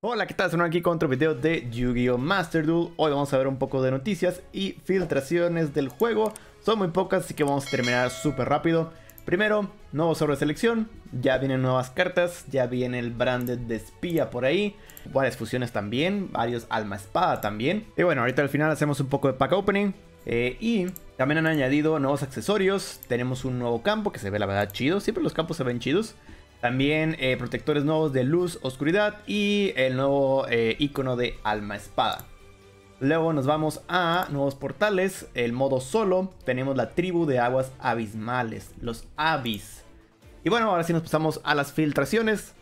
Hola, ¿qué tal? Estamos aquí con otro video de Yu-Gi-Oh! Master Duel. Hoy vamos a ver un poco de noticias y filtraciones del juego. Son muy pocas, así que vamos a terminar súper rápido. Primero, nuevo sobre selección. Ya vienen nuevas cartas, ya viene el Branded de espía por ahí. Varias fusiones también, varios Alma Espada también. Y bueno, ahorita al final hacemos un poco de pack opening. Y también han añadido nuevos accesorios. Tenemos un nuevo campo que se ve la verdad chido. Siempre los campos se ven chidos. También protectores nuevos de luz, oscuridad y el nuevo icono de Alma Espada. Luego nos vamos a nuevos portales, el modo solo. Tenemos la tribu de aguas abismales, los Abyss. Y bueno, ahora sí nos pasamos a las filtraciones.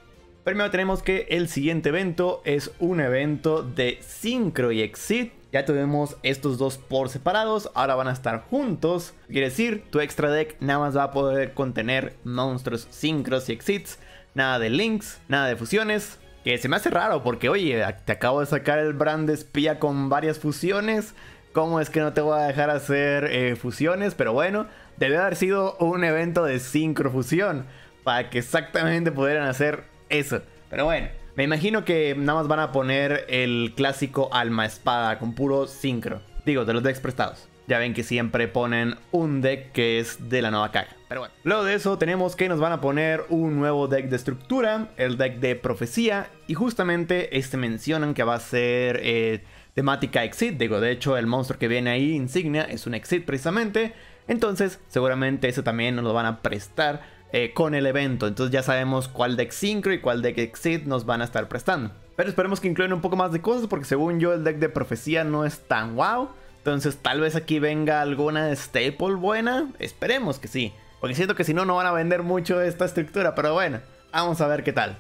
Primero tenemos que el siguiente evento es un evento de Synchro y Exit. Ya tuvimos estos dos por separados, ahora van a estar juntos. Quiere decir, tu extra deck nada más va a poder contener monstruos Synchros y Exits. Nada de links, nada de fusiones. Que se me hace raro porque, oye, te acabo de sacar el brand de espía con varias fusiones. ¿Cómo es que no te voy a dejar hacer fusiones? Pero bueno, debe haber sido un evento de sincrofusión para que exactamente pudieran hacer eso. Pero bueno. Me imagino que nada más van a poner el clásico Alma Espada con puro Synchro. Digo, de los decks prestados. Ya ven que siempre ponen un deck que es de la nueva caja. Pero bueno. Luego de eso tenemos que nos van a poner un nuevo deck de estructura. El deck de profecía. Y justamente este mencionan que va a ser temática Exit. Digo, de hecho el monstruo que viene ahí, insignia, es un Exit precisamente. Entonces seguramente eso también nos lo van a prestar. Con el evento, entonces ya sabemos cuál deck Synchro y cuál deck Exit nos van a estar prestando. Pero esperemos que incluyan un poco más de cosas, porque según yo el deck de profecía no es tan wow. Entonces tal vez aquí venga alguna staple buena. Esperemos que sí, porque siento que si no, no van a vender mucho esta estructura. Pero bueno, vamos a ver qué tal.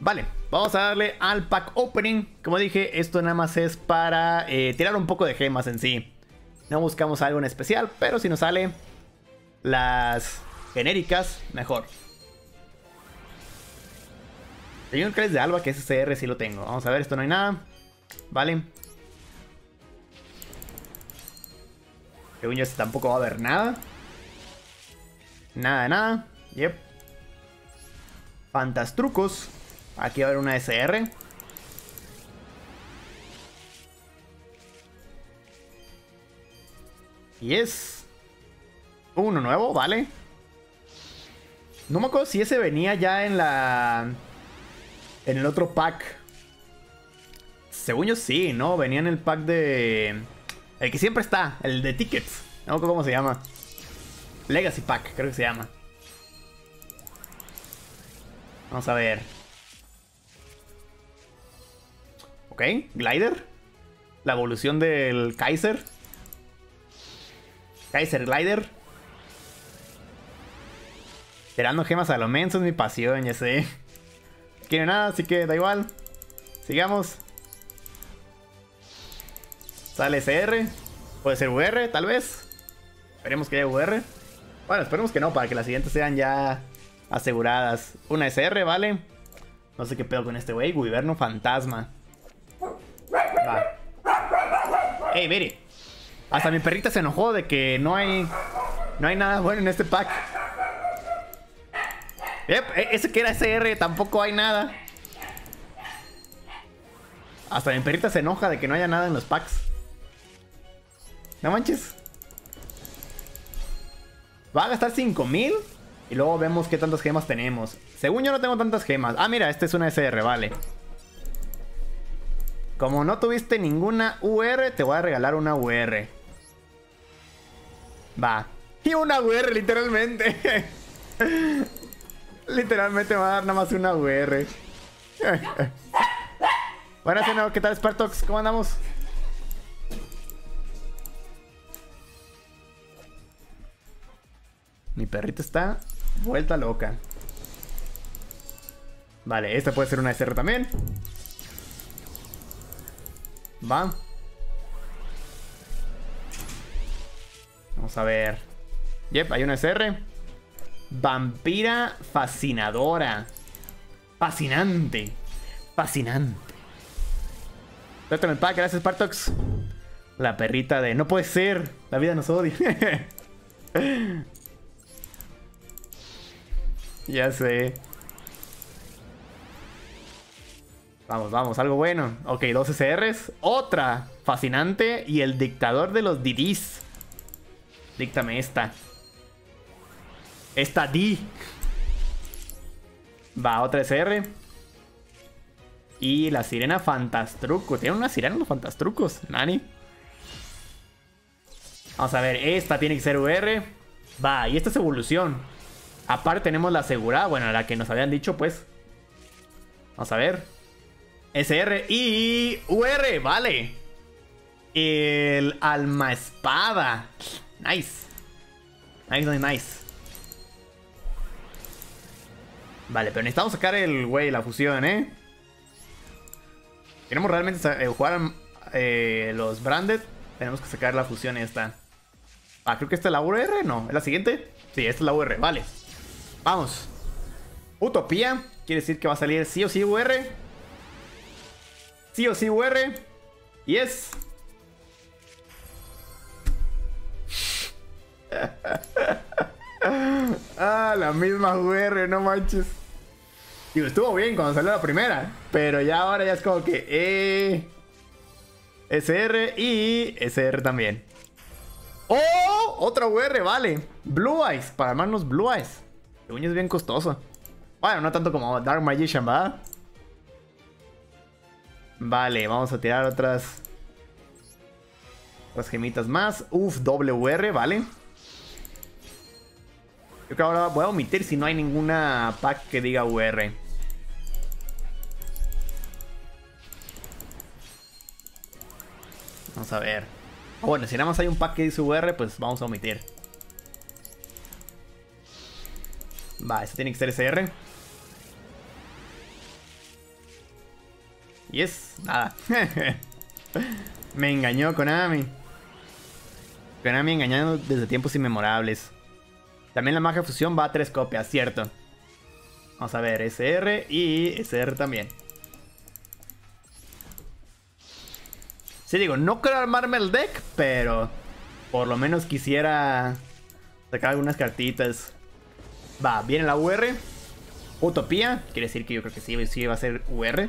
Vale, vamos a darle al pack opening. Como dije, esto nada más es para tirar un poco de gemas en sí. No buscamos algo en especial, pero si nos sale las genéricas, mejor. Hay un Kaiser de Alba que es SR, sí lo tengo. Vamos a ver, esto no hay nada. Vale. Según yo, tampoco va a haber nada. Nada de nada. Yep. Fantastrucos. Aquí va a haber una SR. Y es uno nuevo, vale. No me acuerdo si ese venía ya en el otro pack. Según yo sí, ¿no? Venía en el pack de... el que siempre está, el de tickets. No me acuerdo cómo se llama. Legacy Pack, creo que se llama. Vamos a ver. Ok, Glider. La evolución del Kaiser. Kaiser Glider. Tirando gemas a lo menso es mi pasión, ya sé. No quiero nada, así que da igual. Sigamos. Sale SR. Puede ser VR, tal vez. Esperemos que haya VR. Bueno, esperemos que no, para que las siguientes sean ya aseguradas. Una SR, vale. No sé qué pedo con este güey. Whiberno fantasma. Va. Ey, mire. Hasta mi perrita se enojó de que no hay nada bueno en este pack. Yep, ese que era SR, tampoco hay nada. Hasta mi perrita se enoja de que no haya nada en los packs. No manches. Va a gastar 5000. Y luego vemos qué tantas gemas tenemos. Según yo no tengo tantas gemas. Ah, mira, esta es una SR, vale. Como no tuviste ninguna UR, te voy a regalar una UR. Va. Y una UR, literalmente. Literalmente me va a dar nada más una VR. Buenas noches, ¿qué tal, Spartox? ¿Cómo andamos? Mi perrito está vuelta loca. Vale, esta puede ser una SR también. Va. Vamos a ver. Yep, hay una SR. Vampira Fascinadora. Fascinante. Fascinante. Trátame el pack, gracias Spartox. La perrita de... no puede ser. La vida nos odia. Ya sé. Vamos, vamos, algo bueno. Ok, dos SRs. Otra fascinante. Y el dictador de los Didis. Díctame esta. Esta D. Va, otra SR. Y la sirena Fantastrucos. ¿Tienen una sirena los Fantastrucos? Nani. Vamos a ver, esta tiene que ser VR. Va, y esta es evolución. Aparte tenemos la asegurada. Bueno, la que nos habían dicho, pues. Vamos a ver. SR y UR, vale. El Alma Espada. Nice. Nice, nice, nice. Vale, pero necesitamos sacar el güey, la fusión, ¿eh? Queremos realmente jugar los Branded. Tenemos que sacar la fusión esta. Ah, creo que esta es la UR, ¿no? ¿Es la siguiente? Sí, esta es la UR, vale. Vamos. Utopía. Quiere decir que va a salir sí o sí UR. Sí o sí UR. Y es... ah, la misma UR, no manches. Digo, estuvo bien cuando salió la primera. Pero ya ahora ya es como que... SR y SR también. ¡Oh! Otra UR, vale. Blue Eyes, para armarnos Blue Eyes. El uño es bien costoso. Bueno, no tanto como Dark Magician, ¿verdad? Vale, vamos a tirar otras... Las gemitas más. Uf, doble UR, vale. Yo creo que ahora voy a omitir si no hay ninguna pack que diga UR. Vamos a ver. Bueno, si nada más hay un pack que dice UR, pues vamos a omitir. Va, este tiene que ser SR. Y es nada. Me engañó Konami. Konami engañando desde tiempos inmemorables. También la magia fusión va a 3 copias, cierto. Vamos a ver, SR y SR también. Sí, digo, no quiero armarme el deck, pero por lo menos quisiera sacar algunas cartitas. Va, viene la UR. Utopía, quiere decir que yo creo que sí va a ser UR.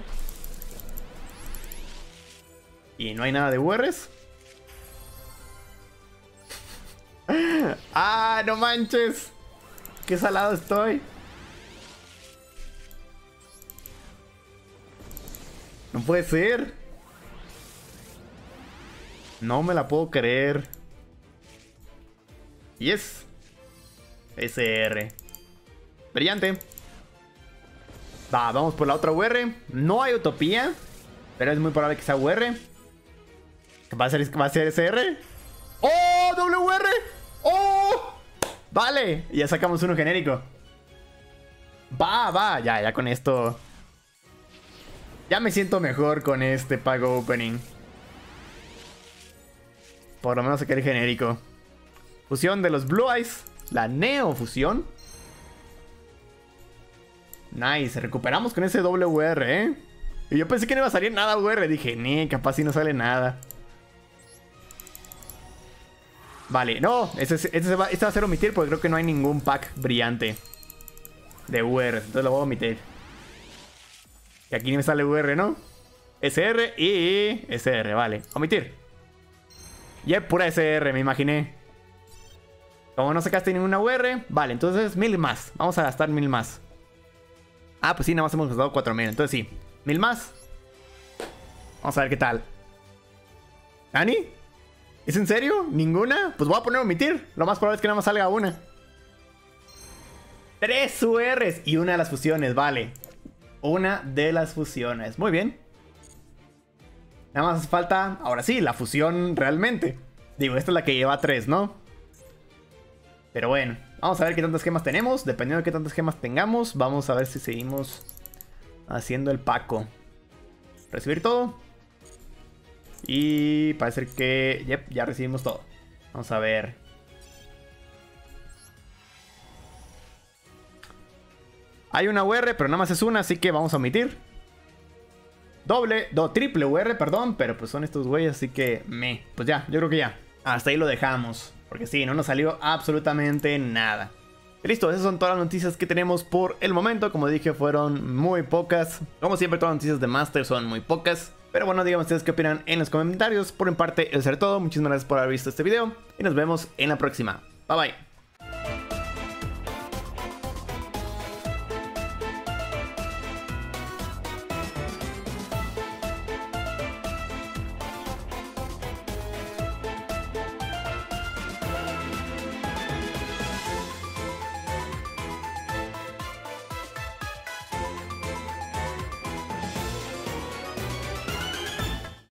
Y no hay nada de URs. ¡Ah, no manches! ¡Qué salado estoy! No puede ser. No me la puedo creer. Y es... SR. Brillante. Va, vamos por la otra UR. No hay utopía. Pero es muy probable que sea UR. ¿Va a ser SR? ¡Oh, WR! ¡Oh! Vale, ya sacamos uno genérico. Va, ya con esto. Ya me siento mejor con este pack opening. Por lo menos saqué el genérico. Fusión de los Blue Eyes. La Neo Fusión. Nice, recuperamos con ese WR, ¿eh? Y yo pensé que no iba a salir nada WR. Dije, ni, capaz si no sale nada. Vale, no, este va a ser omitir porque creo que no hay ningún pack brillante de UR, entonces lo voy a omitir. Y aquí me sale UR, ¿no? SR y SR, vale, omitir. Y es pura SR, me imaginé. Como no sacaste ninguna UR, vale, entonces 1000 más, vamos a gastar 1000 más. Ah, pues sí, nada más hemos gastado 4000, entonces sí, 1000 más. Vamos a ver qué tal. ¿Dani? ¿Es en serio? ¿Ninguna? Pues voy a poner omitir. Lo más probable es que nada más salga una. 3 URs y una de las fusiones, vale. Una de las fusiones. Muy bien. Nada más falta, ahora sí, la fusión realmente. Digo, esta es la que lleva 3, ¿no? Pero bueno, vamos a ver qué tantas gemas tenemos. Dependiendo de qué tantas gemas tengamos, vamos a ver si seguimos haciendo el paco. Recibir todo. Y parece que... Yep, ya recibimos todo. Vamos a ver. Hay una UR, pero nada más es una, así que vamos a omitir. Triple UR, perdón, pero pues son estos güeyes, así que... Pues ya, yo creo que ya. Hasta ahí lo dejamos. Porque sí, no nos salió absolutamente nada. Y listo, esas son todas las noticias que tenemos por el momento. Como dije, fueron muy pocas. Como siempre, todas las noticias de Master son muy pocas. Pero bueno, díganme ustedes qué opinan en los comentarios. Por mi parte, eso será todo. Muchísimas gracias por haber visto este video. Y nos vemos en la próxima. Bye bye.